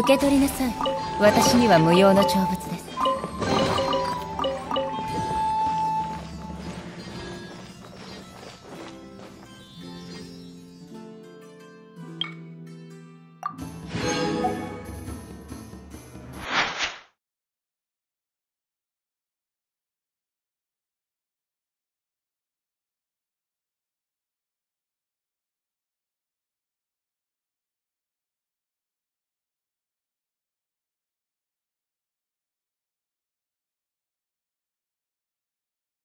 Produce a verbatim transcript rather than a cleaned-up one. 受け取りなさい。私には無用の長物で。